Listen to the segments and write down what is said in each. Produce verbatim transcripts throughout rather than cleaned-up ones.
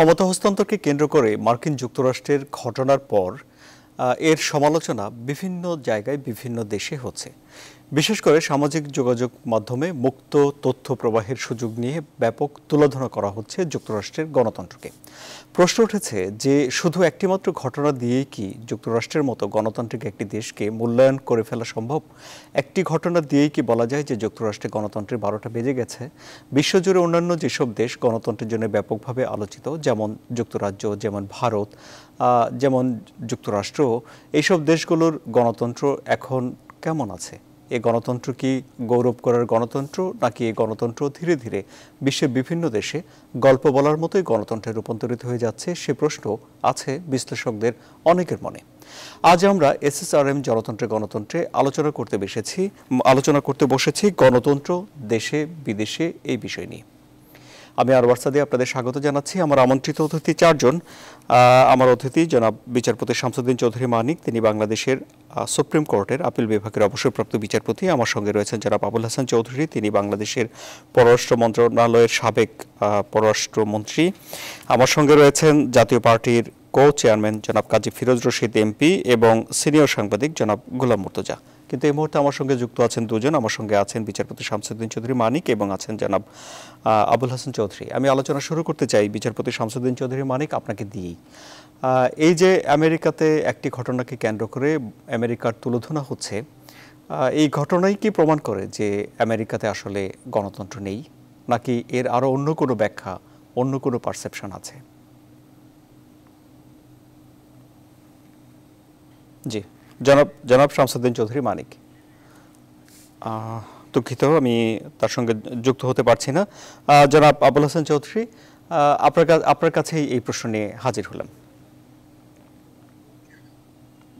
ক্ষমতা হস্তান্তরকে কেন্দ্র করে মার্কিন যুক্তরাষ্ট্রের ঘটনার পর এর সমালোচনা বিভিন্ন জায়গায় বিভিন্ন দেশে হচ্ছে। বিশেষ করে সামাজিক যোগাযোগ মাধ্যমে মুক্ত তথ্য প্রবাহের সুযোগ নিয়ে ব্যাপক তুলাধনা করা হচ্ছে যুক্তরাষ্ট্রের গণতন্ত্রকে। প্রশ্ন উঠেছে যে শুধু একটিমাত্র ঘটনা দিয়ে কি যুক্তরাষ্ট্রের মতো গণতান্ত্রিক একটি দেশকে মূল্যায়ন করে ফেলা সম্ভব? একটি ঘটনা দিয়েই কি বলা যায় যে যুক্তরাষ্ট্রে গণতন্ত্রের বারোটা বেজে গেছে? বিশ্বজুড়ে অন্যান্য যেসব দেশ গণতন্ত্রের জন্য ব্যাপকভাবে আলোচিত, যেমন যুক্তরাজ্য, যেমন ভারত, যেমন যুক্তরাষ্ট্র, এইসব দেশগুলোর গণতন্ত্র এখন কেমন আছে? এই গণতন্ত্র কি গৌরব করার গণতন্ত্র, নাকি এই গণতন্ত্র ধীরে ধীরে বিশ্বের বিভিন্ন দেশে গল্প বলার মতোই গণতন্ত্রে রূপান্তরিত হয়ে যাচ্ছে, সে প্রশ্ন আছে বিশ্লেষকদের অনেকের মনে। আজ আমরা এস এস আর এম জনতন্ত্রে গণতন্ত্রে আলোচনা করতে বসেছি আলোচনা করতে বসেছি গণতন্ত্র দেশে বিদেশে এই বিষয় নিয়ে। আমি আরওয়ার সাদি আপনাদের স্বাগত জানাচ্ছি। আমার আমন্ত্রিত অতিথি চারজন। আমার অতিথি জনাব বিচারপতি শামসুদ্দিন চৌধুরী মানিক, তিনি বাংলাদেশের সুপ্রিম কোর্টের আপিল বিভাগের অবসরপ্রাপ্ত বিচারপতি। আমার সঙ্গে রয়েছেন জনাব আবুল হাসান চৌধুরী, তিনি বাংলাদেশের পররাষ্ট্র মন্ত্রণালয়ের সাবেক পররাষ্ট্রমন্ত্রী। আমার সঙ্গে রয়েছেন জাতীয় পার্টির কো চেয়ারম্যান জনাব কাজী ফিরোজ রশিদ এমপি এবং সিনিয়র সাংবাদিক জনাব গোলাম মুর্তজা। কিন্তু এই মুহূর্তে আমার সঙ্গে যুক্ত আছেন দুজন। আমার সঙ্গে আছেন বিচারপতি শামসুদ্দিন চৌধুরী মানিক এবং আছেন জনাব আবুল হাসান চৌধুরী। আমি আলোচনা শুরু করতে চাই বিচারপতি শামসুদ্দিন চৌধুরী মানিক আপনাকে দিয়েই। এই যে আমেরিকাতে একটি ঘটনাকে কেন্দ্র করে আমেরিকার তুলোধনা হচ্ছে, এই ঘটনাই কি প্রমাণ করে যে আমেরিকাতে আসলে গণতন্ত্র নেই, নাকি এর আরও অন্য কোনো ব্যাখ্যা, অন্য কোনো পারসেপশন আছে? জি জনাব জনাব শামসুদ্দিন চৌধুরী মানিক। দুঃখিত, আমি তার সঙ্গে যুক্ত হতে পারছি না। জনাব আবুল হাসান চৌধুরী, আপনার আপনার কাছেই এই প্রশ্ন নিয়ে হাজির হলাম।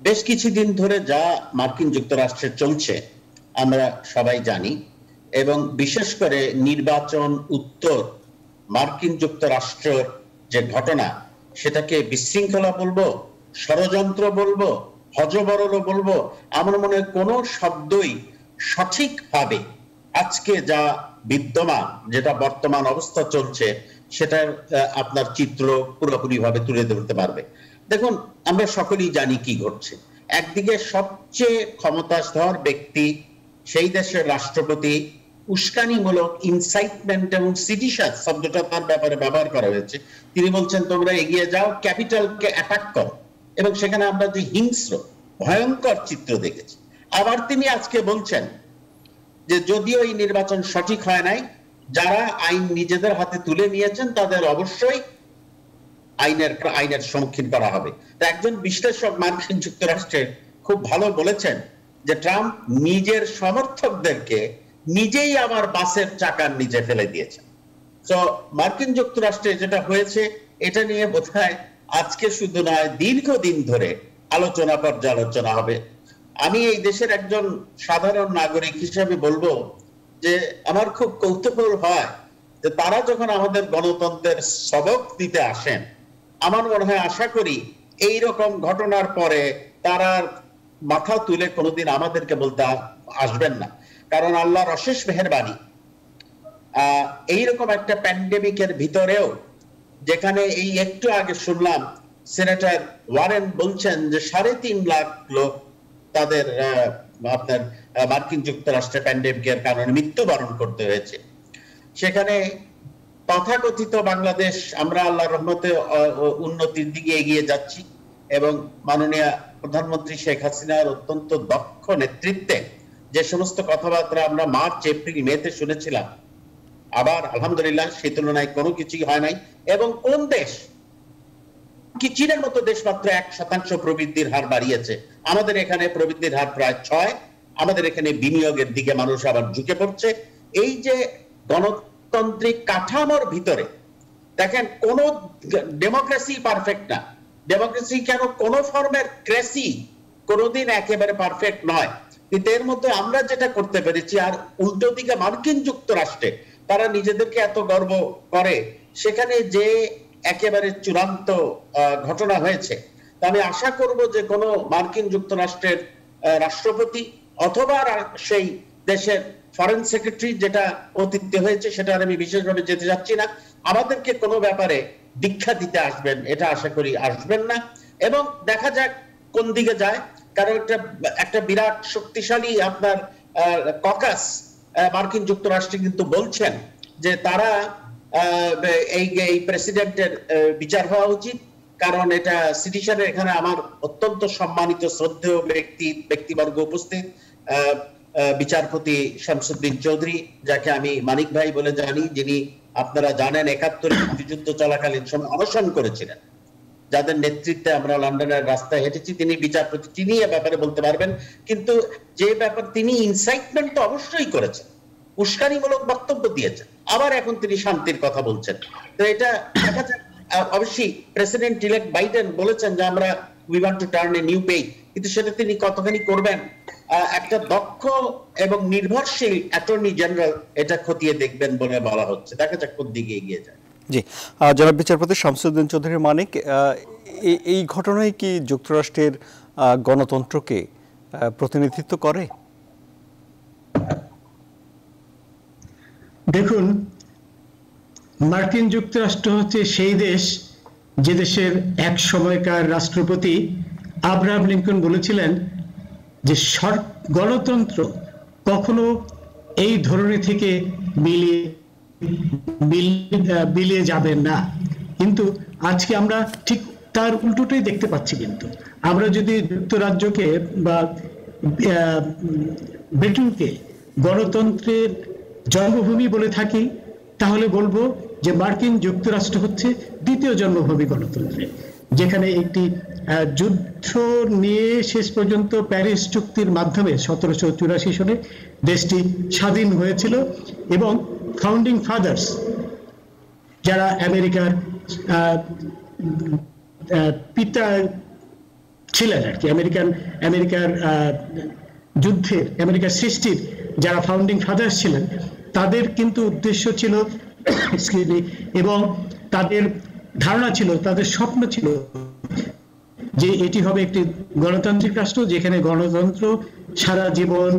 বেশ কিছুদিন ধরে যা মার্কিন যুক্তরাষ্ট্রে চলছে আমরা সবাই জানি, এবং বিশেষ করে নির্বাচন উত্তর মার্কিন যুক্তরাষ্ট্রের যে ঘটনা, সেটাকে বিশৃঙ্খলা বলবো, ষড়যন্ত্র বলবো, হজবরলও বলবো, আমার মনে হয় কোনো শব্দই সঠিকভাবে আজকে যা বিদ্যমান, যেটা বর্তমান অবস্থা চলছে, সেটার আপনার চিত্র পুরোপুরিভাবে তুলে ধরতে পারবে। দেখুন, আমরা সকলেই জানি কি ঘটছে। একদিকে সবচেয়ে ক্ষমতাধর ব্যক্তি, সেই দেশের রাষ্ট্রপতি, উস্কানিমূলক, ইনসাইটমেন্ট এবং সিডিশন শব্দটা তার ব্যাপারে ব্যবহার করা হয়েছে। তিনি বলছেন তোমরা এগিয়ে যাও, ক্যাপিটালকে অ্যাটাক করো, এবং সেখানে আমরা যে হিংস্র ভয়ঙ্কর চিত্র দেখেছি। আবার তিনি আজকে বলছেন যে যদিও এই নির্বাচন সঠিক হয় নাই, যারা আইন নিজেদের হাতে তুলে নিয়েছেন তাদের অবশ্যই আইনের আইনের সম্মুখীন করা হবে। তো একজন বিশ্লেষক মার্কিন যুক্তরাষ্ট্রে খুব ভালো বলেছেন যে ট্রাম্প নিজের সমর্থকদেরকে নিজেই আবার বাসের চাকার নিচে ফেলে দিয়েছেন। তো মার্কিন যুক্তরাষ্ট্রে যেটা হয়েছে, এটা নিয়ে বোধহয় আজকে শুধু নয়, দীর্ঘদিন ধরে আলোচনা পর্যালোচনা হবে। আমি এই দেশের একজন সাধারণ নাগরিক হিসেবে বলবো যে আমার খুব কৌতূহল হয় যে তারা যখন আমাদের গণতন্ত্রের সবক দিতে আসেন, আমার মনে হয়, আশা করি এই রকম ঘটনার পরে তারা মাথা তুলে কোনোদিন আমাদেরকে বলতে আসবেন না। কারণ আল্লাহর অশেষ মেহেরবানি, আহ এইরকম একটা প্যান্ডেমিকের ভিতরেও, যেখানে এই একটু আগে শুনলাম সেনেটর ওয়ারেন বলছেন যে সাড়ে তিন লাখ লোক তাদের আপনার মার্কিন যুক্তরাষ্ট্রে প্যান্ডেমিকের কারণে মৃত্যুবরণ করতে হয়েছে। সেখানে তথাকথিত বাংলাদেশ, আমরা আল্লাহর রহমতে উন্নতির দিকে এগিয়ে যাচ্ছি, এবং মাননীয় প্রধানমন্ত্রী শেখ হাসিনার অত্যন্ত দক্ষ নেতৃত্বে যে সমস্ত কথাবার্তা আমরা মার্চ, এপ্রিল, মেতে শুনেছিলাম, আবার আলহামদুলিল্লাহ সেই তুলনায় কোনো কিছুই হয় নাই। এবং কোন দেশ কি, চীনের মতো দেশ মাত্র এক শতাংশ প্রবৃদ্ধির হার বাড়িয়েছে, আমাদের এখানে প্রবৃদ্ধির হার প্রায় ছয়। আমাদের এখানে বিনিয়োগের দিকে মানুষ আবার ঝুঁকে পড়ছে। এই যে গণতান্ত্রিক কাঠামোর ভিতরে দেখেন, কোনো ডেমোক্রেসি পারফেক্ট না। ডেমোক্রেসি কেন, কোনো ফর্মের ক্রেসি কোনোদিন একেবারে পারফেক্ট নয়। কিন্তু এর মধ্যে আমরা যেটা করতে পেরেছি, আর উল্টো দিকে মার্কিন যুক্তরাষ্ট্রে তারা নিজেদেরকে এত গর্ব করে, সেখানে যে একেবারে চূড়ান্ত ঘটনা হয়েছে। আমি আশা করব যে কোনো মার্কিন যুক্তরাষ্ট্রের রাষ্ট্রপতি অথবা সেই দেশের ফরেন সেক্রেটারি, যেটা অতীতে হয়েছে সেটা আমি বিশেষভাবে যেতে যাচ্ছি না, আমাদেরকে কোনো ব্যাপারে दीक्षा दीते आसबेन एटा आशा करी आसबेन ना एबं देखा जाक कोन दिके जाय कारण एकटा एकटा बिराट शक्तिशाली आपनार ककास मार्किन যুক্তরাষ্ট্রে किन्तु बोलছেন যে তারা এই এই প্রেসিডেন্টের বিচার হওয়া উচিত কারণ এটা সিটিশনের এখানে আমার অত্যন্ত সম্মানিত শ্রদ্ধেয় ব্যক্তি ব্যক্তিবর্গ উপস্থিত বিচারপতি শামসুদ্দিন চৌধুরী যাকে আমি মানিক ভাই বলে জানি যিনি আপনারা জানেন একাত্তর এর মুক্তিযুদ্ধ চলাকালীন সময় অনশন করেছিলেন যাদের নেতৃত্বে আমরা লন্ডনের রাস্তায় হেঁটেছি তিনি বিচারপতি তিনি এই ব্যাপারে বলতে পারবেন কিন্তু যে ব্যাপার তিনি ইনসাইটমেন্ট তো অবশ্যই করেছেন উস্কানিমূলক বক্তব্য দিয়েছেন আবার এখন তিনি শান্তির কথা বলছেন তো এটা দেখা যায় অবশ্যই প্রেসিডেন্ট ইলেক্ট বাইডেন বলেছেন যে আমরা we want to turn a new page কিন্তু সেটা তিনি কতখানি করবেন একটা দক্ষ এবং নির্ভরশীল অ্যাটর্নি জেনারেল এটা খতিয়ে দেখবেন বলে বলা হচ্ছে দেখা যাক কোন দিকে এগিয়ে যায় जी जनाब বিচারপতি শামসুদ্দিন চৌধুরী মানিক এই ঘটনায় কি যুক্তরাষ্ট্রের গণতন্ত্রকে প্রতিনিধিত্ব করে দেখুন মার্কিন যুক্তরাষ্ট্র হচ্ছে সেই দেশ যে দেশের এক সময়কার রাষ্ট্রপতি আব্রাহাম লিঙ্কন বলেছিলেন যে গণতন্ত্র কখনো এই ধরনের থেকে মিলিয়ে বিলিয়ে যাবেন না কিন্তু আজকে আমরা ঠিক তার উল্টোটাই দেখতে পাচ্ছি কিন্তু আমরা যদি যুক্তরাজ্যকে বা ব্রিটেনকে গণতন্ত্রের জন্মভূমি বলে থাকি তাহলে বলবো যে মার্কিন যুক্তরাষ্ট্র হচ্ছে দ্বিতীয় জন্মভূমি গণতন্ত্রে যেখানে একটি যুদ্ধ নিয়ে শেষ পর্যন্ত প্যারিস চুক্তির মাধ্যমে সতেরোশো চুরাশি সালে দেশটি স্বাধীন হয়েছিল এবং ফাউন্ডিং ফাদার্স যারা আমেরিকার পিতা ছিলেন আর কি আমেরিকান আমেরিকার যুদ্ধের আমেরিকার সৃষ্টির যারা ফাউন্ডিং ফাদার্স ছিলেন তাদের কিন্তু উদ্দেশ্য ছিল এবং তাদের ধারণা ছিল তাদের স্বপ্ন ছিল যে এটি হবে একটি গণতান্ত্রিক রাষ্ট্র যেখানে গণতন্ত্র সারা জীবন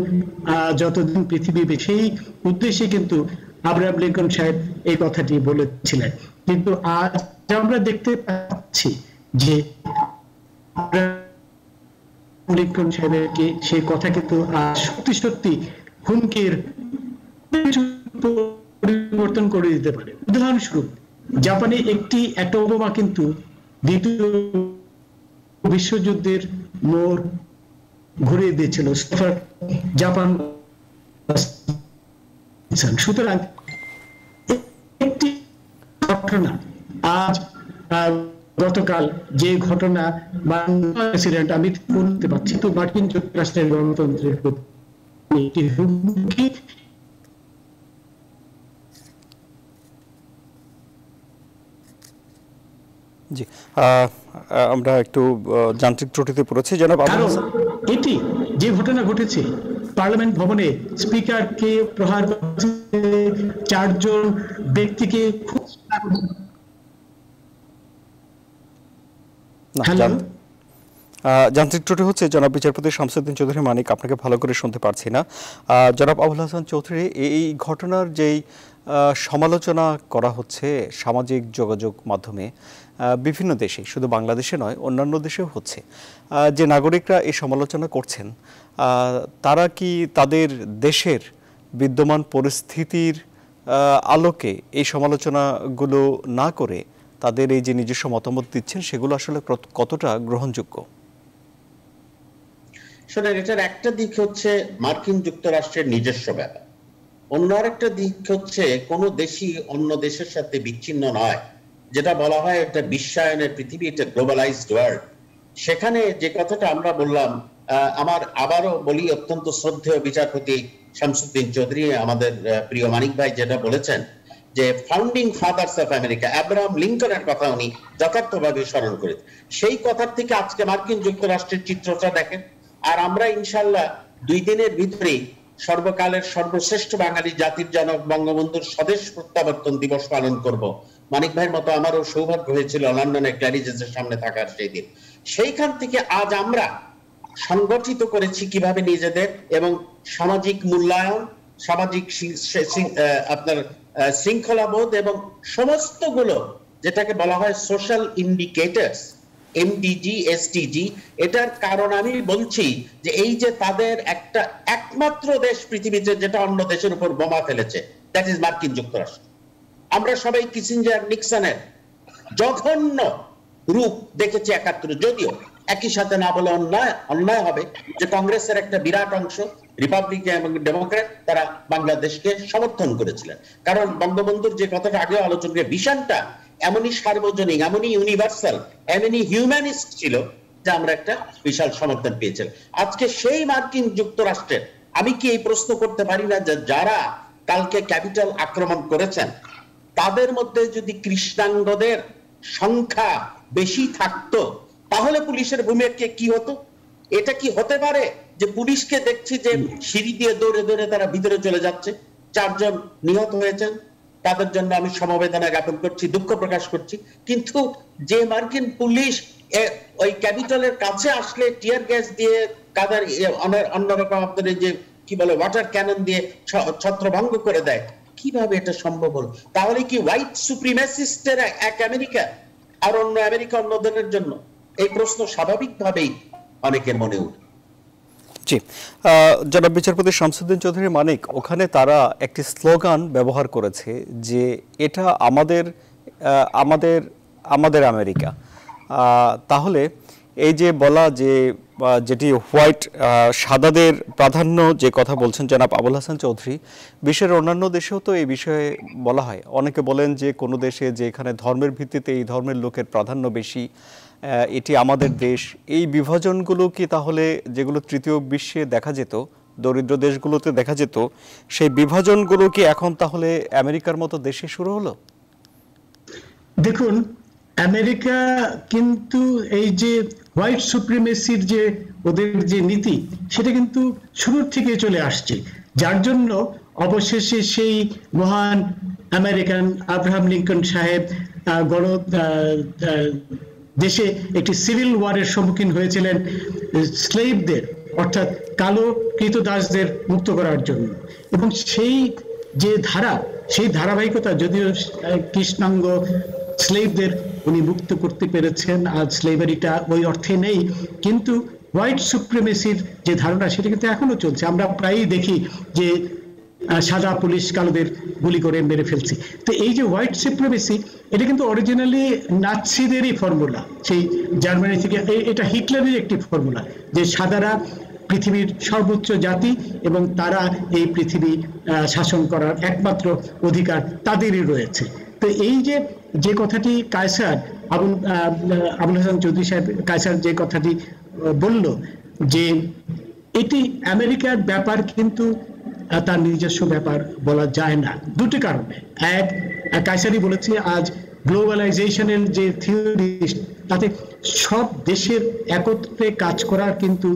যতদিন পৃথিবী সেই উদ্দেশ্যে কিন্তু আব্রাহাম লিঙ্কন সাহেব এই কথাটি বলেছিলেন কিন্তু আজ আমরা দেখতে পাচ্ছি যে আব্রাহাম লিঙ্কন সাহেবকে সেই কথা কিন্তু সত্যি সত্যি হুমকির পরিবর্তন করে দিতে পারে উদাহরণস্বরূপ জাপানে একটি অ্যাটোবোমা কিন্তু দ্বিতীয় বিশ্বযুদ্ধের মোড় ঘুরিয়ে দিয়েছিল জাপান সুতরাং একটি ঘটনা আজ গতকাল যে ঘটনা প্রেসিডেন্ট আমি বলতে পারছি তো মার্কিন যুক্তরাষ্ট্রের গণতন্ত্রের হুমকি जी আমরা একটু যান্ত্রিক ত্রুটিতে পড়েছি জনাব আবুল এটি যে ঘটনা ঘটেছে পার্লামেন্ট ভবনে স্পিকারকে প্রহার করতে চারজন ব্যক্তিকে না যান্ত্রিক ত্রুটি হচ্ছে জনাব বিচারপতি শামসুদ্দিন চৌধুরী মানিক আপনাকে ভালো করে শুনতে পারছি না জনাব আবুল হাসান চৌধুরী এই ঘটনার যেই সমালোচনা করা হচ্ছে সামাজিক যোগাযোগ মাধ্যমে বিভিন্ন দেশে শুধু বাংলাদেশে নয় অন্যান্য দেশেও হচ্ছে যে নাগরিকরা এই সমালোচনা করছেন তারা কি তাদের দেশের বিদ্যমান পরিস্থিতির আলোকে এই সমালোচনাগুলো না করে তাদের এই যে নিজস্ব মতামত দিচ্ছেন সেগুলো আসলে কতটা গ্রহণযোগ্য শোনেন এটার একটা দিক হচ্ছে মার্কিন যুক্তরাষ্ট্রের নিজস্ব ব্যাপার অন্য একটা দিক হচ্ছে কোনো দেশই অন্য দেশের সাথে বিচ্ছিন্ন নয় যেটা বলা হয় একটা বিশ্বায়নের পৃথিবী এটা গ্লোবালাইজড ওয়ার্ল্ড সেখানে যে কথাটা আমরা বললাম আমার আবারও বলি অত্যন্ত শ্রদ্ধেয় বিচারপতি শামসুদ্দিন চৌধুরী আমাদের প্রিয় মানিক ভাই যেটা বলেছেন যে founding fathers of America Abraham লিঙ্কনের কথা উনি যথার্থভাবে স্মরণ করেছেন সেই কথার থেকে আজকে মার্কিন যুক্তরাষ্ট্রের চিত্রটা দেখেন আর আমরা ইনশাল্লাহ দুই দিনের ভিতরে সর্বকালের সর্বশ্রেষ্ঠ বাঙালি জাতির জনক বঙ্গবন্ধুর স্বদেশ প্রত্যাবর্তন দিবস পালন করব মানিক ভাইয়ের মতো আমারও সৌভাগ্য হয়েছিল লন্ডনে ক্ল্যারিজের সামনে থাকার সেই দিন সেইখান থেকে আজ আমরা সংগঠিত করেছি কিভাবে নিজেদের এবং সামাজিক মূল্যায়ন সামাজিক আপনার শৃঙ্খলাবোধ এবং সমস্তগুলো যেটাকে বলা হয় সোশ্যাল ইন্ডিকেটরস এমডিজি এসটিজি, এটার কারণ আমি বলছি যে এই যে তাদের একটা একমাত্র দেশ পৃথিবীতে যেটা অন্য দেশের উপর বোমা ফেলেছে, দ্যাট ইজ মার্কিন যুক্তরাষ্ট্র। আমরা সবাই কিসিঞ্জার নিক্সনের জঘন্য রূপ দেখেছি একাত্তরে, যদিও একই সাথে না বলে অন্যায় অন্যায় হবে যে কংগ্রেসের একটা বিরাট অংশ রিপাবলিকান এবং ডেমোক্র্যাট তারা বাংলাদেশকে সমর্থন করেছিলেন, কারণ বঙ্গবন্ধুর যে কথাটা আগে আলোচনা ভীষণটা এমনই সার্বজনীন, এমনই ইউনিভার্সাল, এমনই হিউম্যানিস্ট ছিল যে আমরা একটা বিশাল সমর্থন পেয়েছিলাম। আজকে সেই মার্কিন যুক্তরাষ্ট্রের আমি কি এই প্রশ্ন করতে পারি না যে যারা কালকে ক্যাপিটাল আক্রমণ করেছেন তাদের মধ্যে যদি কৃষ্ণাঙ্গদের সংখ্যা বেশি থাকতো তাহলে পুলিশের ভূমিকা কি হতো? এটা কি হতে পারে যে পুলিশকে দেখছি যে সিঁড়ি দিয়ে দৌড়ে দৌড়ে তারা ভিতরে চলে যাচ্ছে, চারজন নিহত হয়েছেন, তাদের জন্য আমি সমবেদনা জ্ঞাপন করছি, দুঃখ প্রকাশ করছি, কিন্তু যে মার্কিন পুলিশ ওই ক্যাপিটলের কাছে আসলে টিয়ার গ্যাস দিয়ে কাদার অন্যরকম আপনাদের যে কি বলে ওয়াটার ক্যানন দিয়ে ছত্রভঙ্গ করে দেয়, কিভাবে এটা সম্ভব হলো? তাহলে কি হোয়াইট সুপ্রিমেসিস্টের এক আমেরিকা আর অন্য আমেরিকা অন্যদের জন্য? এই প্রশ্ন স্বাভাবিকভাবেই অনেকের মনে উঠে। জি, জনাব বিচারপতি শামসুদ্দিন চৌধুরী মানিক, ওখানে তারা একটি স্লোগান ব্যবহার করেছে যে এটা আমাদের আমাদের আমাদের আমেরিকা। তাহলে এই যে বলা যে যেটি হোয়াইট সাদাদের প্রাধান্য যে কথা বলছেন জনাব আবুল হাসান চৌধুরী, বিশ্বের অন্যান্য দেশেও তো এই বিষয়ে বলা হয়, অনেকে বলেন যে কোনো দেশে যে এখানে ধর্মের ভিত্তিতে এই ধর্মের লোকের প্রাধান্য বেশি, এটি আমাদের দেশ। এই বিভাজনগুলো কি তাহলে যেগুলো তৃতীয় বিশ্বে দেখা যেত, দরিদ্র দেশগুলোতে দেখা যেত, সেই বিভাজনগুলো কি এখন তাহলে আমেরিকার মতো দেশে শুরু হলো? দেখুন, আমেরিকা কিন্তু এই যে হোয়াইট সুপ্রিমেসির যে ওদের যে নীতি, সেটা কিন্তু শুরুর থেকে চলে আসছে, যার জন্য অবশেষে সেই মহান আমেরিকান আব্রাহাম লিঙ্কন সাহেব গণ দেশে একটি সিভিল ওয়ারের সম্মুখীন হয়েছিলেন স্লেভদের, অর্থাৎ কালো কৃতদাসদের মুক্ত করার জন্য। এবং সেই যে ধারা, সেই ধারাবাহিকতা, যদিও কৃষ্ণাঙ্গ স্লেভদের উনি মুক্ত করতে পেরেছেন, আজ স্লেভারিটা ওই অর্থে নেই, কিন্তু হোয়াইট সুপ্রিমেসির যে ধারণা সেটা কিন্তু এখনো চলছে। আমরা প্রায়ই দেখি যে সাদা পুলিশ কালোদের গুলি করে মেরে ফেলছে। তো এই যে হোয়াইট সুপ্রিমেসি, এটা কিন্তু অরিজিনালি নাৎসিদেরই ফর্মুলা, সেই জার্মানি থেকে, এটা হিটলারের একটি ফর্মুলা যে সাদারা পৃথিবীর সর্বোচ্চ জাতি এবং তারা এই পৃথিবী শাসন করার একমাত্র অধিকার তাদেরই রয়েছে। তো এই যে যে কথাটি কায়সার আবুল আবুল হাসান চৌধুরী সাহেব কায়সার যে কথাটি বলল যে এটি আমেরিকার ব্যাপার, কিন্তু তার নিজস্ব ব্যাপার বলা যায় না, দুটি কারণে। এক, কায়সারি বলেছে আজ গ্লোবালাইজেশনের যে থিওরি, তাতে সব দেশের একত্রে কাজ করার কিন্তু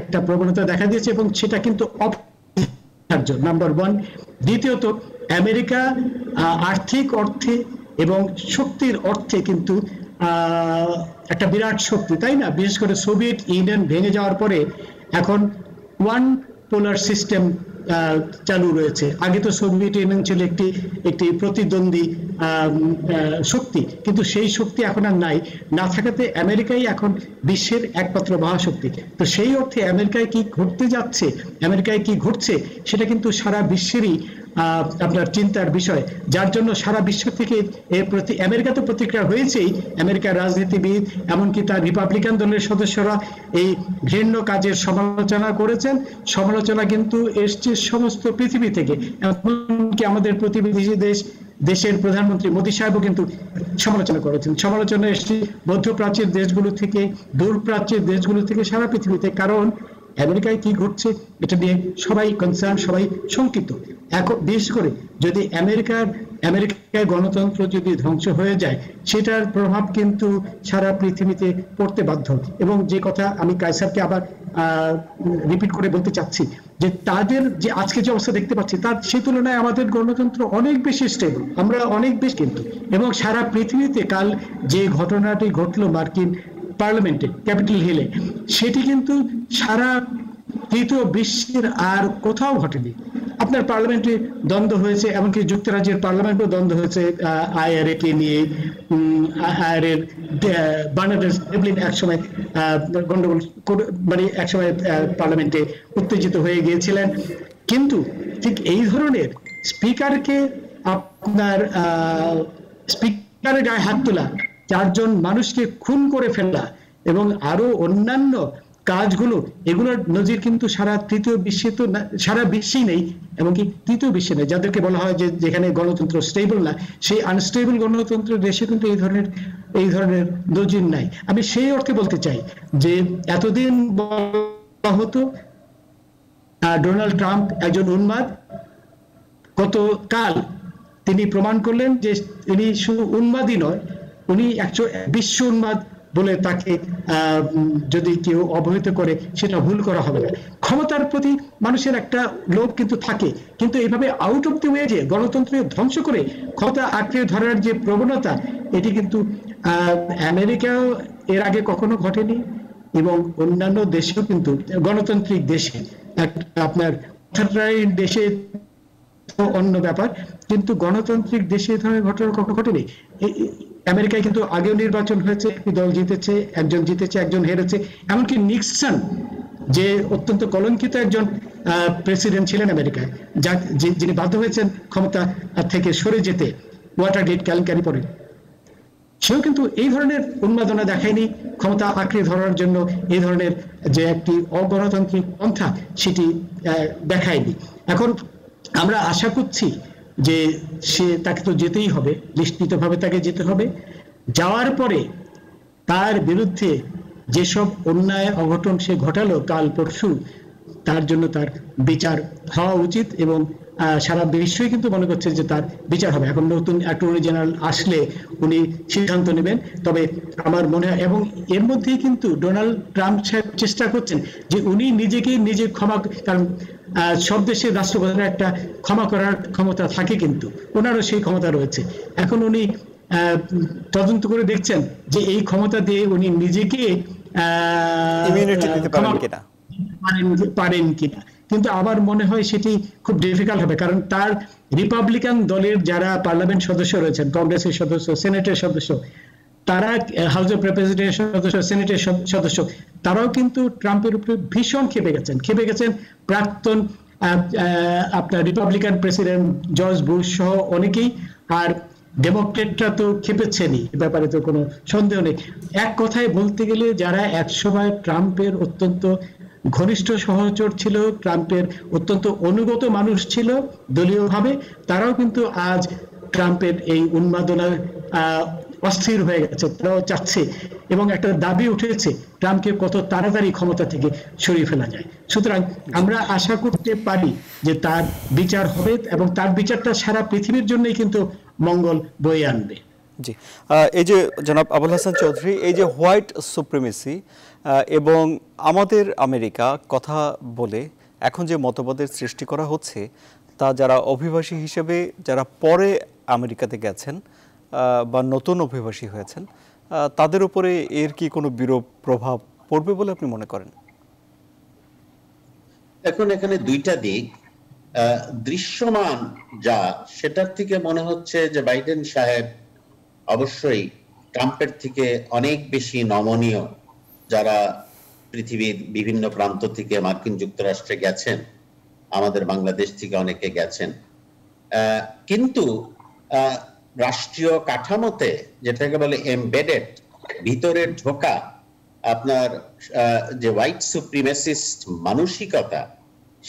একটা প্রবণতা দেখা দিয়েছে এবং সেটা কিন্তু অপরিহার্য, নাম্বার ওয়ান। দ্বিতীয়ত, আমেরিকা আর্থিক অর্থে এবং শক্তির অর্থে কিন্তু একটা বিরাট শক্তি, তাই না? বিশেষ করে সোভিয়েত ইউনিয়ন ভেঙে যাওয়ার পরে এখন ওয়ান পোলার সিস্টেম চালু রয়েছে। আগে তো সোভিয়েত ইউনিয়ন ছিল একটি একটি প্রতিদ্বন্দ্বী শক্তি, কিন্তু সেই শক্তি এখন আর নাই, না থাকাতে আমেরিকাই এখন বিশ্বের একমাত্র মহাশক্তি। তো সেই অর্থে আমেরিকায় কি ঘটতে যাচ্ছে, আমেরিকায় কি ঘটছে, সেটা কিন্তু সারা বিশ্বেরই আপনার চিন্তার বিষয়, যার জন্য সারা বিশ্ব থেকে এর প্রতি আমেরিকা তো প্রতিক্রিয়া হয়েছেই। আমেরিকার রাজনীতিবিদ, এমনকি তার রিপাবলিকান দলের সদস্যরা এই ঘৃণ্য কাজের সমালোচনা করেছেন। সমালোচনা কিন্তু এসছে সমস্ত পৃথিবী থেকে, এমনকি আমাদের প্রতিবেশী দেশ দেশের প্রধানমন্ত্রী মোদী সাহেবও কিন্তু সমালোচনা করেছেন। সমালোচনা এসছে মধ্যপ্রাচ্যের দেশগুলো থেকে, দূরপ্রাচ্যের দেশগুলো থেকে, সারা পৃথিবীতে, কারণ আমেরিকায় কি ঘটছে এটা নিয়ে সবাই কনসার্ন, সবাই শঙ্কিত। এখন বিশেষ করে যদি আমেরিকার আমেরিকায় গণতন্ত্র যদি ধ্বংস হয়ে যায়, সেটার প্রভাব কিন্তু সারা পৃথিবীতে পড়তে বাধ্য। এবং যে কথা আমি কায়সারকে আবার রিপিট করে বলতে চাচ্ছি যে তাদের যে আজকে যে অবস্থা দেখতে পাচ্ছি, তার সে তুলনায় আমাদের গণতন্ত্র অনেক বেশি স্টেবল, আমরা অনেক বেশি কিন্তু। এবং সারা পৃথিবীতে কাল যে ঘটনাটি ঘটলো মার্কিন পার্লামেন্টে, ক্যাপিটল হিলে, সেটি কিন্তু সারা তৃতীয় বিশ্বের আর কোথাও ঘটেনি। আপনার পার্লামেন্টে দ্বন্দ্ব হয়েছে, এমনকি যুক্তরাজ্যের পার্লামেন্টেও দ্বন্দ্ব হয়েছে আইআরএ কে নিয়ে। আইআরএ বার্নার্ডস ডেভলিন একসময় গন্ডগোল মানে একসময় পার্লামেন্টে উত্তেজিত হয়ে গিয়েছিলেন। কিন্তু ঠিক এই ধরনের স্পিকারকে আপনার স্পিকারের গায়ে হাত তোলা, চারজন মানুষকে খুন করে ফেলা এবং আরো অন্যান্য কাজগুলো, এগুলোর নজির কিন্তু সারা তৃতীয় বিশ্বে তো সারা বিশ্বেই নেই, এমনকি তৃতীয় বিশ্বে নেই। যাদেরকে বলা হয় যে যেখানে গণতন্ত্র স্টেবল না, সেই আনস্টেবল গণতন্ত্র দেশে কিন্তু এই ধরনের এই ধরনের নজির নাই। আমি সেই অর্থে বলতে চাই যে এতদিন বলা হতো ডোনাল্ড ট্রাম্প একজন উন্মাদ, গতকাল তিনি প্রমাণ করলেন যে তিনি শুধু উন্মাদই নয়, উনি একজন বিশ্ব উন্মাদ বলে তাকে যদি কেউ অবহিত করে সেটা ভুল করা হবে না। ক্ষমতার প্রতি মানুষের একটা লোভ কিন্তু থাকে, কিন্তু এইভাবে আউট অফ দি ওয়ে যে গণতন্ত্রকে ধ্বংস করে ক্ষমতা আঁকড়ে ধরার যে প্রবণতা, এটি কিন্তু আমেরিকাও এর আগে কখনো ঘটেনি এবং অন্যান্য দেশেও কিন্তু গণতান্ত্রিক দেশে আপনার দেশে অন্য ব্যাপার, কিন্তু গণতান্ত্রিক দেশে এই ধরনের ঘটনা কখনো ঘটেনি। আমেরিকায় কিন্তু আগেও নির্বাচন হয়েছে, একটি দল জিতেছে, একজন জিতেছে, একজন হেরেছে। এমনকি নিক্সন, যে অত্যন্ত কলঙ্কিত একজন প্রেসিডেন্ট ছিলেন আমেরিকায়, যা যিনি বাধ্য হয়েছেন ক্ষমতা থেকে সরে যেতে ওয়াটার গেট কেলেঙ্কারি পরে, সেও কিন্তু এই ধরনের উন্মাদনা দেখায়নি। ক্ষমতা আঁকড়ে ধরার জন্য এই ধরনের যে একটি অগণতান্ত্রিক পন্থা, সেটি দেখায়নি। এখন আমরা আশা করছি যে সে তাকে তো যেতেই হবে, নিশ্চিতভাবে তাকে যেতে হবে। যাওয়ার পরে তার বিরুদ্ধে যেসব অন্যায় অঘটন সে ঘটালো কাল পরশু, তার জন্য তার বিচার হওয়া উচিত এবং সারা বিশ্বই কিন্তু মনে করছে যে তার বিচার হবে। এখন নতুন অ্যাটর্নি জেনারেল আসলে উনি সিদ্ধান্ত নেবেন, তবে আমার মনে হয় এবং এর মধ্যেই কিন্তু ডোনাল্ড ট্রাম্প সাহেব চেষ্টা করছেন যে উনি নিজেকে নিজে ক্ষমা, কারণ সব দেশের রাষ্ট্রপ্রধানের একটা ক্ষমা করার ক্ষমতা থাকে, কিন্তু ওনারও সেই ক্ষমতা রয়েছে। এখন উনি তদন্ত করে দেখছেন যে এই ক্ষমতা দিয়ে উনি নিজেকে পারেন কিনা, কিন্তু আমার মনে হয় সেটি খুব ডিফিকাল্ট হবে। কারণ তার রিপাবলিকান দলের যারা পার্লামেন্ট সদস্য রয়েছেন, কংগ্রেসের সদস্য, সেনেটের সদস্য, তারা হাউস অফ রিপ্রেজেন্টেটিভের সদস্য, সেনেটের সদস্য, তারাও কিন্তু ট্রাম্পের উপরে ভীষণ খেপে গেছেন খেপে গেছেন প্রাক্তন আপনার রিপাবলিকান প্রেসিডেন্ট জর্জ বুশ সহ অনেকেই। আর ডেমোক্রেটরা তো খেপেছেনই, ব্যাপারে তো কোনো সন্দেহ নেই। এক কথায় বলতে গেলে যারা একসময় ট্রাম্পের অত্যন্ত ঘনিষ্ঠ সহচর ছিল, ট্রাম্পের অত্যন্ত অনুগত মানুষ ছিল দলীয়ভাবে, তারাও কিন্তু আজ ট্রাম্পের এই উন্মাদনার অস্থির হয়ে গেছে। তারাও চাচ্ছে এবং একটা দাবি উঠেছে ট্রাম্পকে কত তাড়াতাড়ি ক্ষমতা থেকে সরিয়ে ফেলা যায়। সুতরাং আমরা আশা করতে পারি যে তার বিচার হবে এবং তার বিচারটা সারা পৃথিবীর জন্যই কিন্তু মঙ্গল বয়ে আনবে। জি, এই যে জনাব আবুল হাসান চৌধুরী, এই যে হোয়াইট সুপ্রিমেসি এবং আমাদের আমেরিকা কথা বলে এখন যে মতবাদের সৃষ্টি করা হচ্ছে, তা যারা অভিবাসী হিসেবে যারা পরে আমেরিকাতে গেছেন বা নতুন অভিবাসী হয়েছেন, তাদের উপরে এর কি কোনো বিরূপ প্রভাব পড়বে বলে আপনি মনে করেন? এখন এখানে দুইটা দিক দৃশ্যমান, যা সেটার থেকে মনে হচ্ছে যে বাইডেন সাহেব অবশ্যই ট্রাম্পের থেকে অনেক বেশি নমনীয়। যারা পৃথিবীর বিভিন্ন প্রান্ত থেকে মার্কিন যুক্তরাষ্ট্রে গেছেন, আমাদের বাংলাদেশ থেকে অনেকে গেছেন, কিন্তু রাষ্ট্রীয় কাঠামোতে যেটাকে বলে এমবেডেড, ভিতরে ঢোকা আপনার যে হোয়াইট সুপ্রিমেসিস্ট মানসিকতা,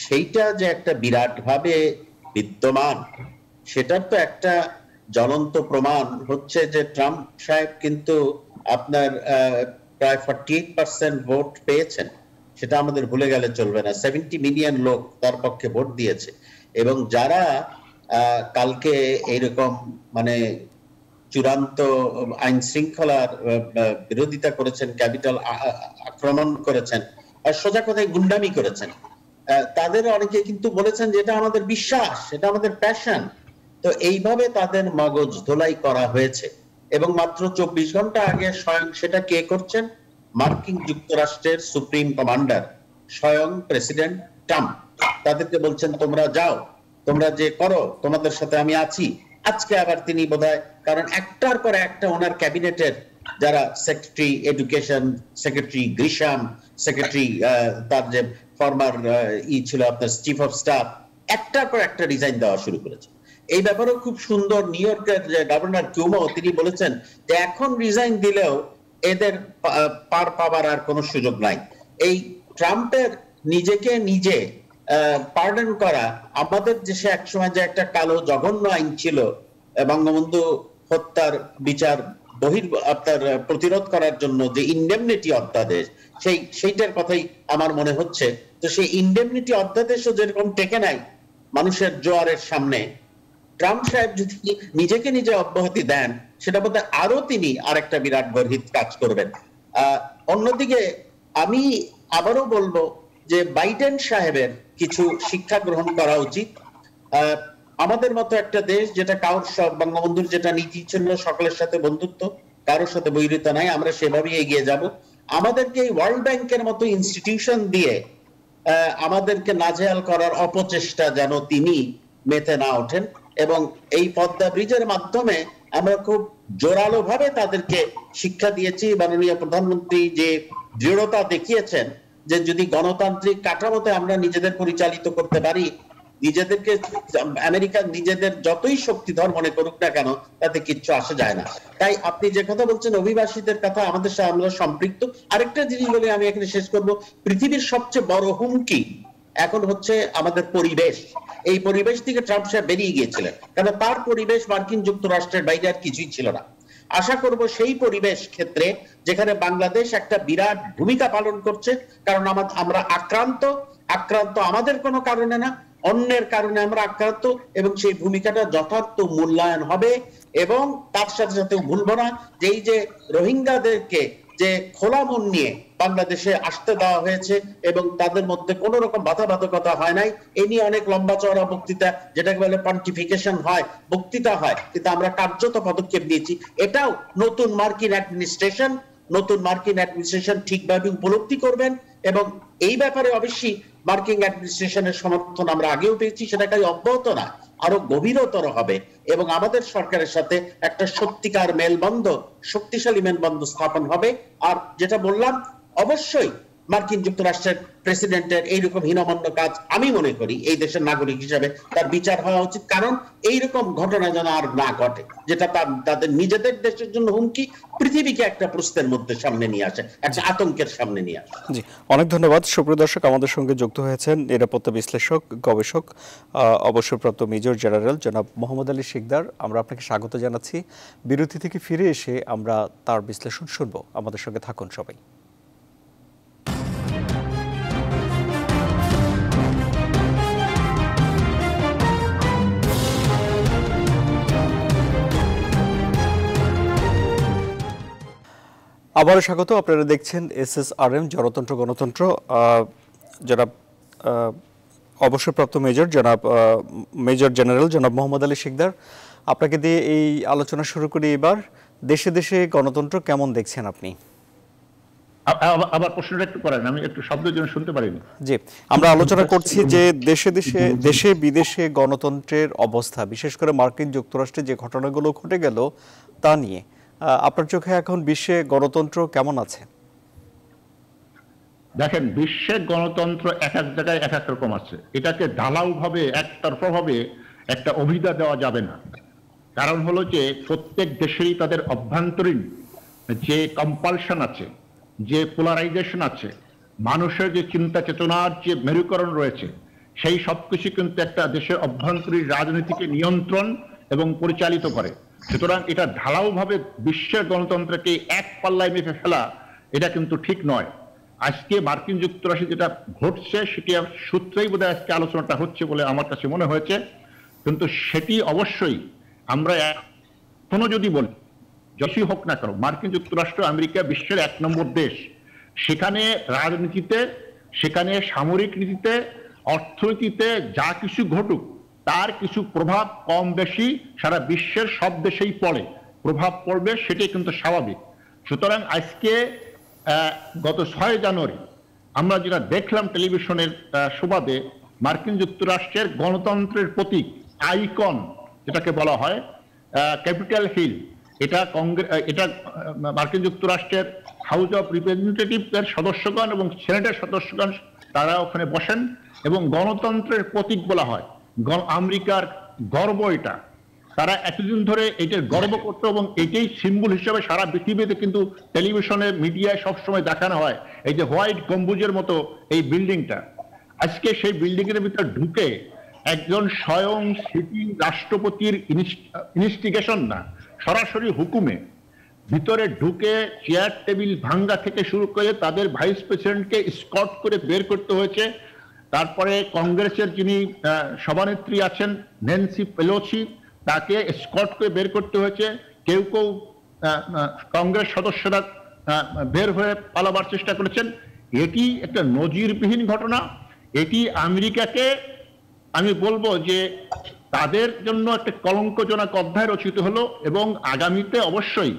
সেইটা যে একটা বিরাটভাবে বিদ্যমান, সেটার তো একটা জ্বলন্ত প্রমাণ হচ্ছে যে ট্রাম্প সাহেব কিন্তু আপনার প্রায় ফর্টি এইট পার্সেন্ট ভোট পেয়েছেন, সেটা আমাদের ভুলে গেলে চলবে না। সেভেন্টি মিলিয়ন লোক তার পক্ষে ভোট দিয়েছে এবং যারা কালকে এইরকম মানে চূড়ান্ত আইন শৃঙ্খলার বিরোধিতা করেছেন, ক্যাপিটাল আক্রমণ করেছেন, সোজা কথায় গুন্ডামি করেছেন, তাদের অনেকে কিন্তু বলেছেন যে এটা আমাদের বিশ্বাস, এটা আমাদের প্যাশন। তো এইভাবে তাদের মগজ ধোলাই করা হয়েছে এবং মাত্র চব্বিশ ঘন্টা আগে স্বয়ং সেটা কে করছেন? মার্কিন যুক্তরাষ্ট্রের সুপ্রিম কমান্ডার স্বয়ং প্রেসিডেন্ট ট্রাম্প তাদেরকে বলছেন তোমরা যাও তোমরা যে করো তোমাদের সাথে আমি আছি। আজকে আবার তিনি বোধহয়, কারণ একটার পর একটা ওনার ক্যাবিনেটের যারা secretary education, secretary Grisham, secretary তার যে ফরমার ই ছিল আপনার চিফ অফ স্টাফ, একটার পর একটা রিজাইন দেওয়া শুরু করেছে। এই ব্যাপারেও খুব সুন্দর নিউ ইয়র্কের যে গভর্নর কিউমো তিনি বলেছেন যে এখন রিজাইন দিলেও এদের পার পাওয়ার আর কোনো সুযোগ নাই। এই ট্রাম্পের নিজেকে নিজে পার্ডন করা, আমাদের দেশে একসময় যে একটা কালো জঘন্য আইন ছিল বঙ্গবন্ধু হত্যার বিচার বহির আপনার প্রতিরোধ করার জন্য যে ইনডেমনিটি অধ্যাদেশ, সেই সেইটার কথাই আমার মনে হচ্ছে। তো সেই ইনডেমনিটি অধ্যাদেশও যেরকম টেকে নাই মানুষের জোয়ারের সামনে, ট্রাম্প সাহেব যদি নিজেকে নিজে অব্যাহতি দেন সেটা বলতে আরো তিনি আরেকটা বিরাট গর্হিত কাজ করবেন। আহ অন্যদিকে আমি আবারও বলবো যে বাইডেন সাহেবের কিছু শিক্ষা গ্রহণ করা উচিত। আহ আমাদের মতো একটা দেশ যেটা কারোর সব, বঙ্গবন্ধুর যেটা নীতি ছিল সকলের সাথে বন্ধুত্ব, কারোর সাথে বৈরিতা নাই, আমরা সেভাবেই এগিয়ে যাব। আমাদেরকে এই ওয়ার্ল্ড ব্যাংকের মতো ইনস্টিটিউশন দিয়ে আহ আমাদেরকে নাজেহাল করার অপচেষ্টা যেন তিনি মেতে না ওঠেন, এবং এই পদ্মা ব্রিজের মাধ্যমে আমরা খুব জোরালো ভাবে তাদেরকে শিক্ষা দিয়েছি। মাননীয় প্রধানমন্ত্রী যে দৃঢ়তা দেখিয়েছেন যে যদি গণতান্ত্রিক কাঠামোতে আমরা নিজেদের পরিচালিত করতে পারি, নিজেদেরকে আমেরিকা নিজেদের যতই শক্তিধর মনে করুক না কেন তাতে কিচ্ছু আসে যায় না। তাই আপনি যে কথা বলছেন অভিবাসীদের কথা, আমাদের সাথে আমরা সম্পৃক্ত। আরেকটা জিনিস বলে আমি এখানে শেষ করব, পৃথিবীর সবচেয়ে বড় হুমকি এখন হচ্ছে আমাদের পরিবেশ। এই পরিবেশ থেকে ট্রাম্প সাহেব বেরিয়ে গিয়েছিলেন, কারণ তার পরিবেশ মার্কিন যুক্তরাষ্ট্রের বাইরে আর কিছুই ছিল না। আশা করব সেই পরিবেশ ক্ষেত্রে যেখানে বাংলাদেশ একটা বিরাট ভূমিকা পালন করছে, কারণ আমরা আক্রান্ত, আক্রান্ত আমাদের কোনো কারণে না, অন্যের কারণে আমরা আক্রান্ত, এবং সেই ভূমিকাটা যথার্থ মূল্যায়ন হবে। এবং তার সাথে সাথে ভুলবো না যে এই যে রোহিঙ্গাদেরকে যে খোলা মন নিয়ে বাংলাদেশে আসতে দেওয়া হয়েছে এবং তাদের মধ্যে কোন রকম বাধাবাধকতা হয় নাই, এ নিয়ে অনেক লম্বা চওড়া বক্তৃতা, যেটাকে বলে পন্টিফিকেশন হয়, বক্তৃতা হয়, কিন্তু আমরা কার্যত পদক্ষেপ নিয়েছি। এটাও নতুন মার্কিন অ্যাডমিনিস্ট্রেশন, নতুন মার্কিন অ্যাডমিনিস্ট্রেশন ঠিকভাবে উপলব্ধি করবেন, এবং এই ব্যাপারে অবশ্যই মার্কিন অ্যাডমিনিস্ট্রেশনের সমর্থন আমরা আগেও পেয়েছি, সেটাকে অব্যাহত না আরো গভীরতর হবে, এবং আমাদের সরকারের সাথে একটা সত্যিকার মেলবন্ধ, শক্তিশালী মেলবন্ধ স্থাপন হবে। আর যেটা বললাম, অবশ্যই মার্কিন যুক্তরাষ্ট্রের প্রেসিডেন্টের এইরকম হীনমন্য কাজ আমি মনে করি এই দেশের নাগরিক হিসাবে তার বিচার হওয়া উচিত, কারণ এইরকম ঘটনা যেন আর না ঘটে, যেটা তাদের নিজেদের দেশের জন্য হুমকি, পৃথিবীকে একটা প্রশ্নের মধ্যে সামনে নিয়ে আসে, একটা আতঙ্কের সামনে নিয়ে আসে। জি, অনেক ধন্যবাদ। সুপ্রিয় দর্শক, আমাদের সঙ্গে যুক্ত হয়েছেন নিরাপত্তা বিশ্লেষক, গবেষক, অবসরপ্রাপ্ত মেজর জেনারেল জনাব মোহাম্মদ আলী শিকদার। আমরা আপনাকে স্বাগত জানাচ্ছি। বিরতি থেকে ফিরে এসে আমরা তার বিশ্লেষণ শুনবো। আমাদের সঙ্গে থাকুন সবাই। আবারও স্বাগত। আপনারা দেখছেন এস এস আর এম জনতন্ত্র গণতন্ত্র। জনাব অবসরপ্রাপ্ত মেজর জনাব মেজর জেনারেল জনাব মোহাম্মদ আলী শিকদার, আপনাকে দিয়ে এই আলোচনা শুরু করি। এবার দেশে দেশে গণতন্ত্র কেমন দেখছেন আপনি? আবার প্রশ্নটা একটু করেন, আমি একটু শব্দের জন্য শুনতে পারিনি। জি, আমরা আলোচনা করছি যে দেশে দেশে দেশে বিদেশে গণতন্ত্রের অবস্থা, বিশেষ করে মার্কিন যুক্তরাষ্ট্রে যে ঘটনাগুলো ঘটে গেল তা নিয়ে। আপনার চোখে এখন বিশ্বে গণতন্ত্র কেমন আছে? দেখেন, বিশ্বের গণতন্ত্র এক এক জায়গায় এক এক রকম আছে। এটাকে ঢালাও ভাবে, একতরফা ভাবে একটা অভিধা দেওয়া যাবে না। কারণ হলো যে প্রত্যেক দেশেরই তাদের অভ্যন্তরীণ যে কম্পালশন আছে, যে পোলারাইজেশন আছে, মানুষের যে চিন্তা চেতনার যে মেরুকরণ রয়েছে, সেই সবকিছু কিন্তু একটা দেশের অভ্যন্তরীণ রাজনীতিকে নিয়ন্ত্রণ এবং পরিচালিত করে। সুতরাং এটা ঢালাওভাবে বিশ্বের গণতন্ত্রকে এক পাল্লায় মেপে ফেলা এটা কিন্তু ঠিক নয়। আজকে মার্কিন যুক্তরাষ্ট্রে যেটা ঘটছে সেটি সূত্রেই বোধহয় আজকে আলোচনাটা হচ্ছে বলে আমার কাছে মনে হয়েছে। কিন্তু সেটি অবশ্যই আমরা এখনো যদি বলি, যতই হোক না কেন, মার্কিন যুক্তরাষ্ট্র আমেরিকা বিশ্বের এক নম্বর দেশ। সেখানে রাজনীতিতে, সেখানে সামরিক নীতিতে, অর্থনীতিতে যা কিছু ঘটুক তার কিছু প্রভাব কম বেশি সারা বিশ্বের সব দেশেই পড়ে, প্রভাব পড়বে, সেটাই কিন্তু স্বাভাবিক। সুতরাং আজকে গত ছয় জানুয়ারি আমরা যেটা দেখলাম টেলিভিশনের সুবাদে, मार्किन जुक्तराष्ट्रेर गणतंत्रेर प्रतीक आइकन जेटाके बला हय कैपिटल हिल एटा कांग्रेस एटा मार्किन जुक्तराष्ट्रेर हाउस अफ रिप्रेजेंटेटिव्स सदस्यगण एवं सेनेटेर सदस्यगण तारा ओखाने बसेन एवं गणतंत्रेर प्रतीक बला हय आमेरिकार गर्व एटा तारा एतदिन धरे एटार गर्व करतो एबं एटाई सिम्बल हिसेबे सारा पृथिबीते किन्तु टेलिभिशने मिडियाय सब समय देखानो हय एई जे व्हाइट गम्बुजेर मतो एई बिल्डिंगटा আজকে সেই বিল্ডিং এর ভিতর ঢুকে একজন স্বয়ং সিটিং রাষ্ট্রপতির ইনস্টিগেশন না সরাসরি হুকুমে ভিতরে ঢুকে চেয়ার টেবিল ভাঙা থেকে শুরু করে তাদের ভাইস প্রেসিডেন্টকে স্কট করে বের করতে হয়েছে। তারপরে কংগ্রেসের যিনি সভানেত্রী আছেন ন্যান্সি পেলোসি তাকে স্কট করে বের করতে হয়েছে। কেউ কেউ কংগ্রেস সদস্যরা বের হয়ে পালাবার চেষ্টা করেছেন। এটি একটা নজিরবিহীন ঘটনা। এটি আমেরিকাকে আমি বলবো যে তাদের জন্য একটা কলঙ্কজনক অধ্যায় রচিত হলো এবং আগামীতে অবশ্যই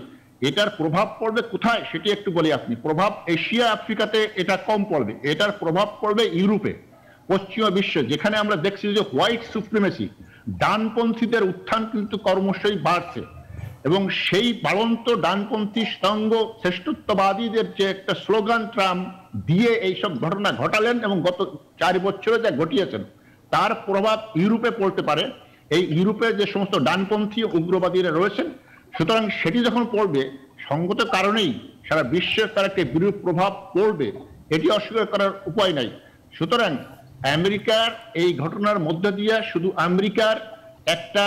এটার প্রভাব পড়বে কোথায় সেটি একটু বলি। আপনি প্রভাব এশিয়া আফ্রিকাতে এটা কম পড়বে, এটার প্রভাব পড়বে ইউরোপে পশ্চিমা বিশ্বে, যেখানে আমরা দেখছি যে হোয়াইট সুপ্রিমেসি ডানপন্থীদের উত্থান কিন্তু ক্রমশই বাড়ছে এবং সেই বাড়ন্ত ডানপন্থী সঙ্গ শ্রেষ্ঠত্ববাদীদের যে একটা স্লোগান ট্রাম্প দিয়ে এইসব ঘটনা ঘটালেন এবং গত চার বছরে যা ঘটিয়েছেন তার প্রভাব ইউরোপে পড়তে পারে, এই ইউরোপে যে সমস্ত ডানপন্থী উগ্রবাদীরা রয়েছেন। সুতরাং সেটি যখন পড়বে সঙ্গত কারণেই সারা বিশ্বে তার একটা বিরূপ প্রভাব পড়বে, এটি অস্বীকার করার উপায় নাই। সুতরাং আমেরিকার এই ঘটনার মধ্যে দিয়ে শুধু আমেরিকার একটা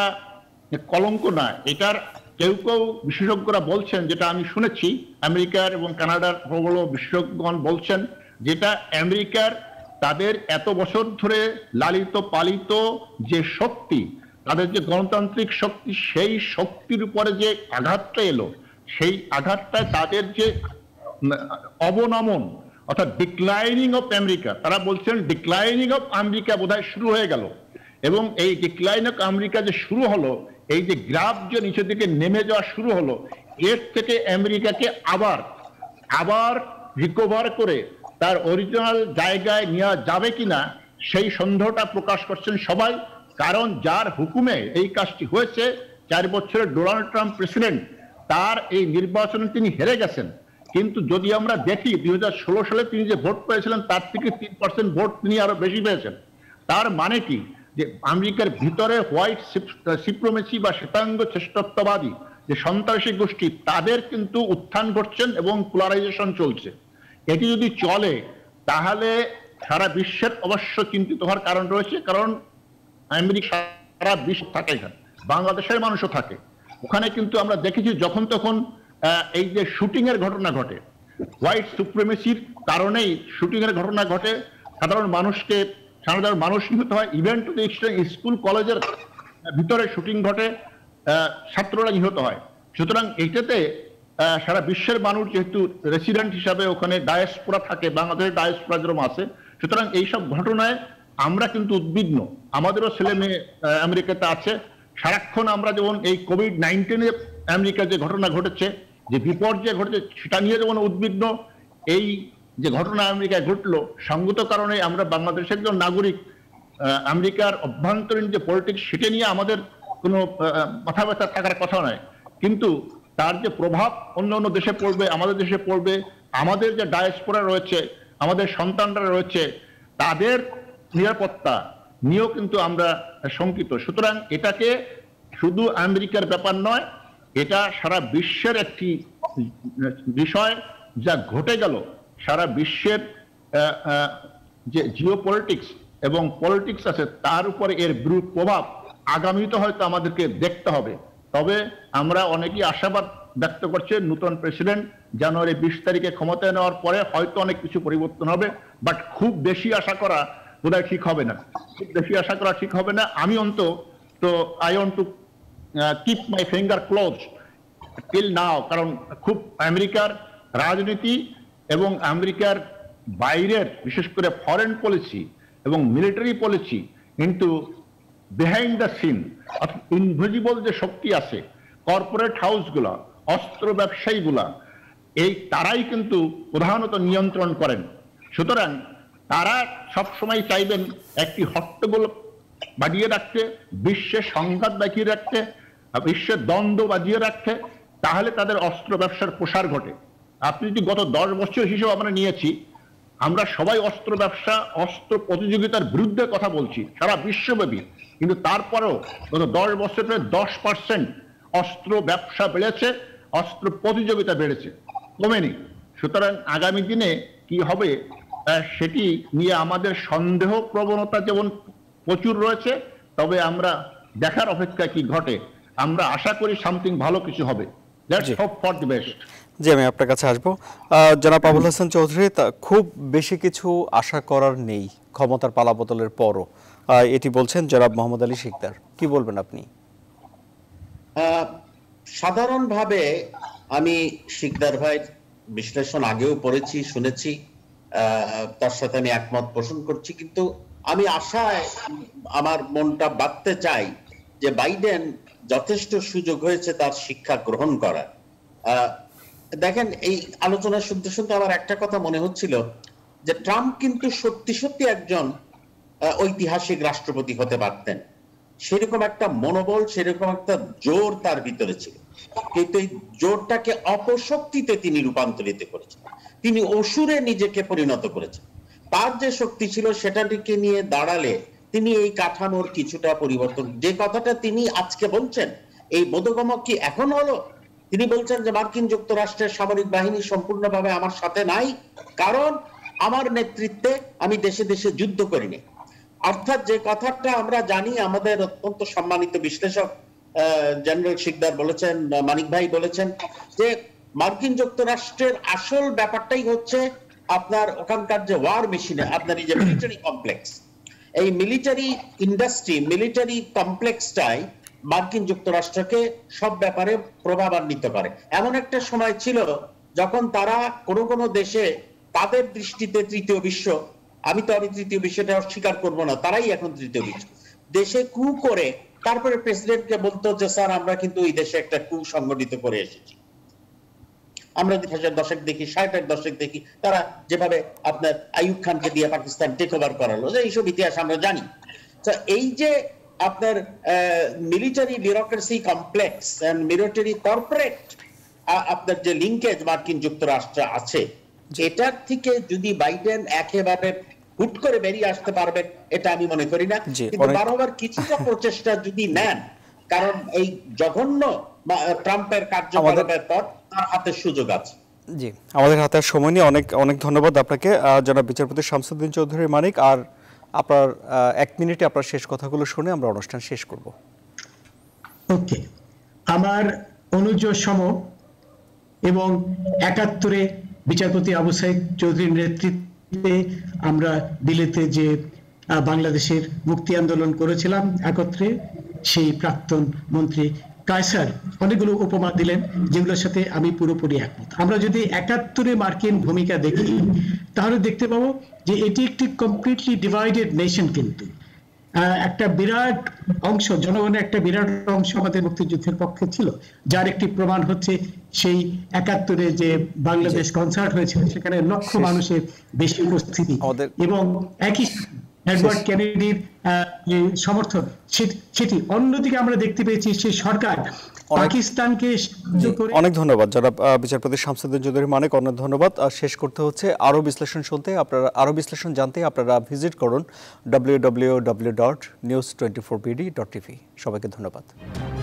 কলঙ্ক না, এটার কেউ কেউ বিশেষজ্ঞরা বলছেন যেটা আমি শুনেছি আমেরিকার এবং কানাডার প্রবল বিশেষজ্ঞগণ বলছেন যেটা আমেরিকার তাদের এত বছর ধরে লালিত পালিত যে শক্তি তাদের যে গণতান্ত্রিক শক্তি সেই শক্তির উপরে যে আঘাতটা এলো সেই আঘাতটায় তাদের যে অবনমন অর্থাৎ ডিক্লাইনিং অফ আমেরিকা, তারা বলছেন ডিক্লাইনিং অফ আমেরিকা বোধহয় শুরু হয়ে গেল এবং এই ডিক্লাইন অফ আমেরিকা যে শুরু হলো এই যে গ্রাফ যে নিচের দিকে নেমে যাওয়া শুরু হলো এর থেকে আমেরিকাকে আবার আবার রিকভার করে তার অরিজিনাল জায়গায় নেওয়া যাবে কিনা সেই সন্দেহটা প্রকাশ করছেন সবাই। কারণ যার হুকুমে এই কাজটি হয়েছে চার বছরের ডোনাল্ড ট্রাম্প প্রেসিডেন্ট তার এই নির্বাচনে তিনি হেরে গেছেন, কিন্তু যদি আমরা দেখি দুই হাজার ষোলো সালে তিনি যে ভোট পেয়েছিলেন তার থেকে তিন পার্সেন্ট ভোট তিনি আরো বেশি পেয়েছেন। তার মানে কি যে আমেরিকার ভিতরে হোয়াইট সুপ্রিমেসি বা শ্বেতাঙ্গ শ্রেষ্ঠত্ববাদী যে সন্ত্রাসী গোষ্ঠী তাদের কিন্তু উত্থান ঘটছেন এবং পোলারাইজেশন চলছে। এটি যদি চলে তাহলে সারা বিশ্বের অবশ্য চিন্তিত হওয়ার কারণ রয়েছে, কারণ আমেরিকা সারা বিশ্ব থাকে, বাংলাদেশের মানুষও থাকে ওখানে, কিন্তু আমরা দেখেছি যখন তখন এই যে শুটিং এর ঘটনা ঘটে হোয়াইট সুপ্রিমেসির কারণেই শুটিং এর ঘটনা ঘটে, সাধারণ মানুষকে সাধারণ মানুষ নিহত হয়, ইভেন্ট স্কুল কলেজের ভিতরে শুটিং ঘটে, ছাত্ররা নিহত হয়। সুতরাং এইটাতে সারা বিশ্বের মানুষ যেহেতু রেসিডেন্ট হিসাবে ওখানে ডায়াসপোরা থাকে, বাংলাদেশের ডায়াসপোরা যেরকম আছে, সুতরাং এইসব ঘটনায় আমরা কিন্তু উদ্বিগ্ন। আমাদেরও ছেলে মেয়ে আমেরিকাতে আছে, সারাক্ষণ আমরা যেমন এই কোভিড নাইন্টিনে আমেরিকার যে ঘটনা ঘটেছে যে বিপর্যয় ঘটেছে সেটা নিয়ে যেমন উদ্বিগ্ন, এই যে ঘটনা আমেরিকায় ঘটলো সঙ্গত কারণে আমরা বাংলাদেশের একজন নাগরিক আমেরিকার অভ্যন্তরীণ যে পলিটিক্স সেটা নিয়ে আমাদের কোনো মাথা ব্যথা থাকার কথা নয়, কিন্তু তার যে প্রভাব অন্য অন্য দেশে পড়বে, আমাদের দেশে পড়বে, আমাদের যে ডায়াসপোরা রয়েছে আমাদের সন্তানরা রয়েছে তাদের নিরাপত্তা নিয়েও কিন্তু আমরা শঙ্কিত। সুতরাং এটাকে শুধু আমেরিকার ব্যাপার নয়, এটা সারা বিশ্বের একটি বিষয় যা ঘটে গেল সারা বিশ্বের যে জিও পলিটিক্স এবং পলিটিক্স আছে তার উপরে এর বিরূপ প্রভাব আগামীতে হয়তো আমাদেরকে দেখতে হবে। তবে আমরা অনেকেই আশাবাদ ব্যক্ত করছি নতুন প্রেসিডেন্ট জানুয়ারি বিশ তারিখে ক্ষমতায় নেওয়ার পরে হয়তো অনেক কিছু পরিবর্তন হবে, বাট খুব বেশি আশা করা বোধহয় ঠিক হবে না, খুব বেশি আশা করা ঠিক হবে না। আমি অন্তত তো I want to keep my finger close till now, কারণ খুব আমেরিকার রাজনীতি এবং আমেরিকার বাইরের বিশেষ করে ফরেন পলিসি এবং মিলিটারি পলিসি কিন্তু বিহাইন্ড দ্য সিন অর্থাৎ ইনভিজিবল যে শক্তি আছে কর্পোরেট হাউসগুলা অস্ত্র ব্যবসায়ীগুলা এই তারাই কিন্তু প্রধানত নিয়ন্ত্রণ করেন। সুতরাং তারা সব সময় চাইবেন একটি হট্টগোল বাজিয়ে রাখতে, বিশ্বে সংঘাত বাজিয়ে রাখতে, বিশ্বে দ্বন্দ্ব বাজিয়ে রাখতে, তাহলে তাদের অস্ত্র ব্যবসার প্রসার ঘটে। আপনি যদি গত দশ বছর হিসেবে আমরা নিয়েছি, আমরা সবাই অস্ত্র ব্যবসা অস্ত্র প্রতিযোগিতার বিরুদ্ধে কথা বলছি সারা বিশ্বব্যাপী, কিন্তু তারপরেও গত দশ বছরে দশ পার্সেন্ট অস্ত্র ব্যবসা বেড়েছে, অস্ত্র প্রতিযোগিতা বেড়েছে, কমেনি। সুতরাং আগামী দিনে কি হবে সেটি নিয়ে আমাদের সন্দেহ প্রবণতা যেমন প্রচুর রয়েছে, তবে আমরা দেখার অপেক্ষা কি ঘটে। আমরা আশা করি সামথিং ভালো কিছু হবে। Let's hope for the best. জি, আমি আপনার কাছে আসবো। জনাব আবুল হাসান চৌধুরী, খুব বেশি কিছু আশা করার নেই ক্ষমতার পালাবদলের পরও, এটি বলছেন জনাব মোহাম্মদ আলী শিকদার, কি বলবেন আপনি? সাধারণভাবে আমি শিকদার ভাইয়ের বিশ্লেষণ আগেও পড়েছি, শুনেছি, তার সাথে আমি একমত পোষণ করছি, কিন্তু আমি আশায় আমার মনটা বাঁধতে চাই যে বাইডেন যথেষ্ট সুযোগ হয়েছে তার শিক্ষা গ্রহণ করা। দেখেন, এই আলোচনা শুনতে শুনতে আমার একটা কথা মনে হচ্ছিল যে ট্রাম্প কিন্তু সত্যি সত্যি একজন ঐতিহাসিক রাষ্ট্রপতি হতে পারতেন, সেরকম একটা মনোবল, সেরকম একটা জোর তার ভিতরে ছিল, কিন্তু এই জোরটাকে অপশক্তিতে তিনি রূপান্তরিত করেছেন। তিনি অসুরে নিজেকে পরিণত করেছেন। তার যে শক্তি ছিল সেটাকে নিয়ে দাঁড়ালে তিনি এই কাঠামোর কিছুটা পরিবর্তন, যে কথাটা তিনি আজকে বলছেন, এই বোধগম্য কি এখন হলো? তিনি বলছেন যে মার্কিন যুক্তরাষ্ট্রের সামরিক বাহিনী সম্পূর্ণভাবে আমার সাথে নাই, কারণ আমার নেতৃত্বে আমি দেশে দেশে যুদ্ধ করিনি। অর্থাৎ যে কথাটা আমরা জানি, আমাদের অত্যন্ত সম্মানিত বিশ্লেষক জেনারেল শিকদার বলেছেন, মানিক ভাই বলেছেন, যে মার্কিন যুক্তরাষ্ট্রের আসল ব্যাপারটাই হচ্ছে আপনার ওখানকার যে ওয়ার মেশিনে, আপনার এই যে মিলিটারি কমপ্লেক্স, এই মিলিটারি ইন্ডাস্ট্রি, মিলিটারি কমপ্লেক্সটাই মার্কিন যুক্তরাষ্ট্রকে সব ব্যাপারে প্রভাবান্বিত করে। এমন একটা সময় ছিল যখন তারা কোনো কোনো দেশে তাদের দৃষ্টিতে তৃতীয় বিশ্ব, আমি তো আমি তৃতীয় বিশ্বটা অস্বীকার করবো না, তারাই এখন তৃতীয় বিশ্ব, দেশে কু করে তারপরে প্রেসিডেন্টকে বলতো যে স্যার আমরা কিন্তু এই দেশে একটা কু সংগঠিত করে এসেছি। আমরা দুই হাজার দশক দেখি, ষাটের দশক দেখি, তারা যেভাবে আপনার আইয়ুব খানকে দিয়ে পাকিস্তান টেক ওভার করালো, এইসব ইতিহাস আমরা জানি। তো এই যে আপনার military bureaucracy complex and military corporate আপনার যে লিঙ্কেজ মার্কিন যুক্তরাষ্ট্র আছে, এটার থেকে যদি বাইডেন একেবারে হুট করে বেরিয়ে আসতে পারবেন এটা আমি মনে করি না, কিন্তু বারবার কিছুটা প্রচেষ্টা যদি নেন, কারণ এই জঘন্য ট্রাম্পের কার্যকলাপের পর তার হাতে সুযোগ আছে। জি, আমাদের হাতে আর সময় নেই। অনেক অনেক ধন্যবাদ আপনাকে জনাব বিচারপতি শামসুদ্দিন চৌধুরী মানিক। আর আপনার এক মিনিটে আপনার শেষ কথাগুলো শুনে আমরা অনুষ্ঠান শেষ করব। ওকে, আমার অনুজ সম এবং একাত্তরে বিচারপতি আবু সাইদ চৌধুরীর নেতৃত্বে আমরা দিল্লিতে যে বাংলাদেশের মুক্তি আন্দোলন করেছিলাম একত্রে, সেই প্রাক্তন মন্ত্রী কায়সার অনেকগুলো উপমা দিলেন যেগুলোর সাথে আমি পুরোপুরি একমত। আমরা যদি একাত্তরে মার্কিন ভূমিকা দেখি তাহলে দেখতে পাবো যে এটি একটি কমপ্লিটলি ডিভাইডেড নেশন, কিন্তু একটা বিরাট অংশ জনগণের একটা বিরাট অংশ আমাদের মুক্তিযুদ্ধের পক্ষে ছিল, যার একটি প্রমাণ হচ্ছে সেই একাত্তরে যে বাংলাদেশ কনসার্ট হয়েছিল সেখানে লক্ষ মানুষের বেশি উপস্থিতি, এবং একই এডওয়ার্ড কেনেডির সমর্থন সেটি। অন্যদিকে আমরা দেখতে পেয়েছি সেই সরকার পাকিস্তানকে। অনেক ধন্যবাদ যারা বিচারপতি শামসুদ্দিন চৌধুরী মানিক, অনেক ধন্যবাদ। আর শেষ করতে হচ্ছে, আরও বিশ্লেষণ শুনতে আপনারা, আরও বিশ্লেষণ জানতে আপনারা ভিজিট করুন W W W dot news twenty four BD dot TV. সবাইকে ধন্যবাদ।